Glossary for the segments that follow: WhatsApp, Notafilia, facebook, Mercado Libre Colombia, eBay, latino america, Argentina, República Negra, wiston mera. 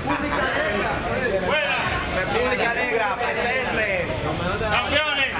República Negra. ¡Fuera! República Negra, presente. ¡Campeones!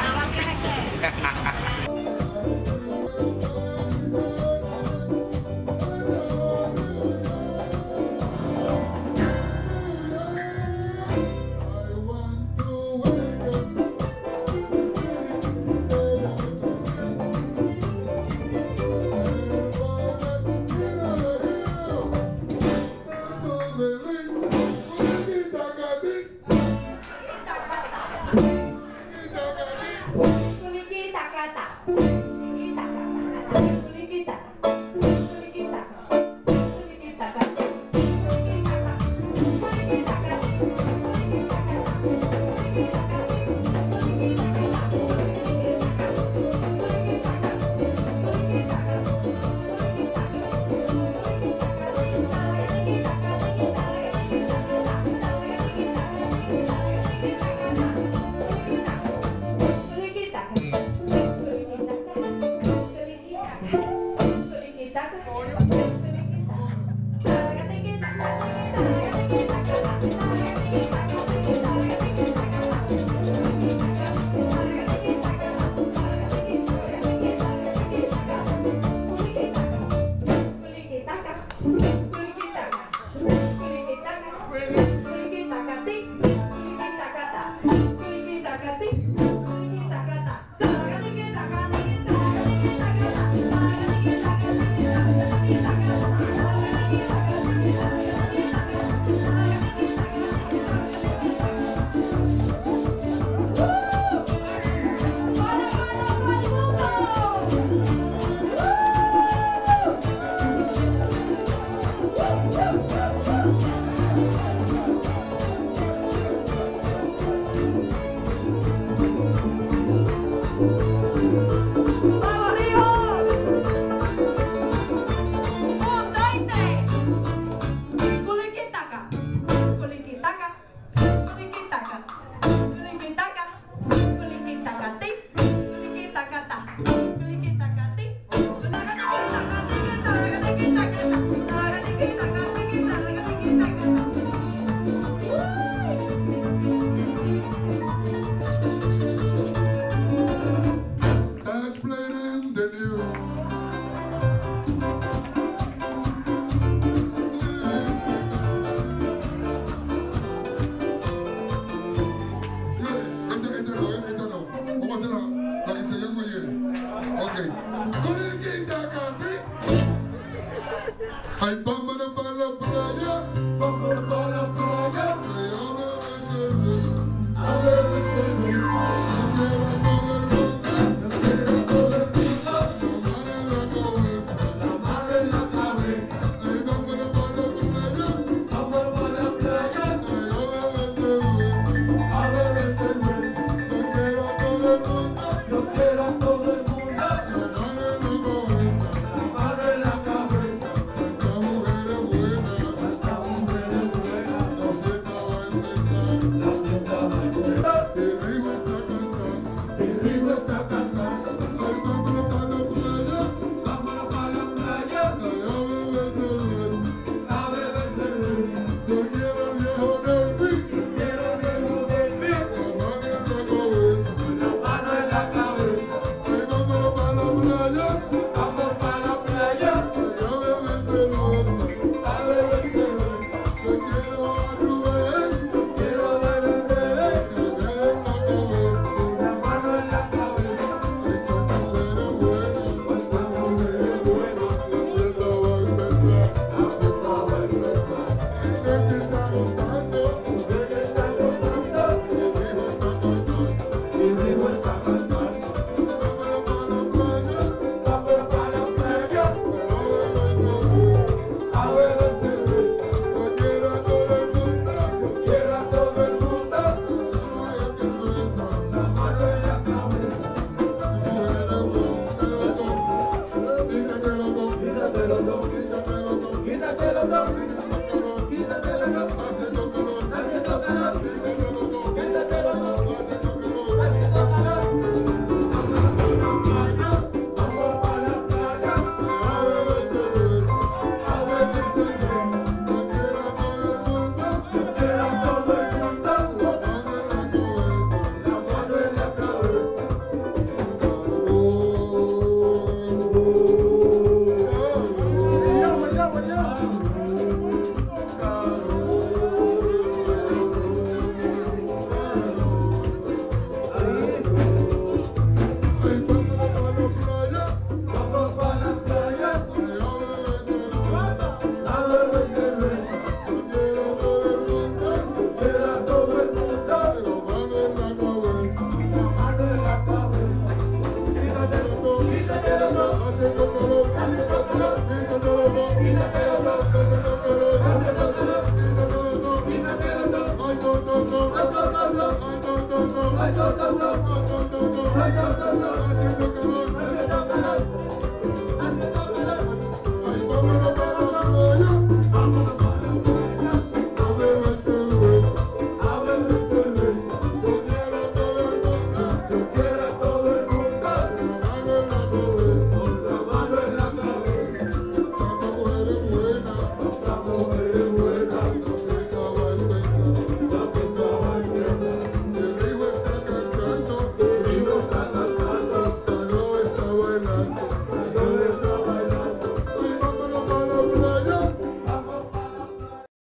Quítate los dos, quítate los dos, quítate los dos, quítate los dos,